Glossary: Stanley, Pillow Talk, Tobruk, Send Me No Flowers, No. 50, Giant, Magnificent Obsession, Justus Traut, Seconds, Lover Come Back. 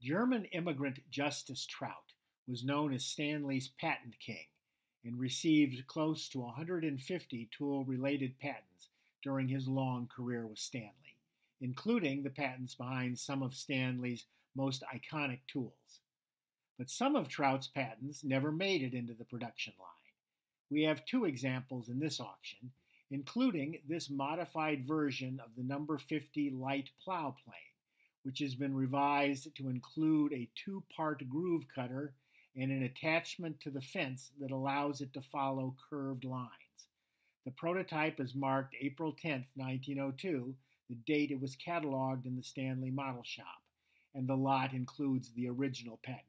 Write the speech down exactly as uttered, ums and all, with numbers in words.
German immigrant Justus Traut was known as Stanley's patent king and received close to one hundred fifty tool-related patents during his long career with Stanley, including the patents behind some of Stanley's most iconic tools. But some of Traut's patents never made it into the production line. We have two examples in this auction, including this modified version of the number fifty light plow plane, which has been revised to include a two-part groove cutter and an attachment to the fence that allows it to follow curved lines. The prototype is marked April tenth, nineteen oh two, the date it was cataloged in the Stanley Model Shop, and the lot includes the original patent.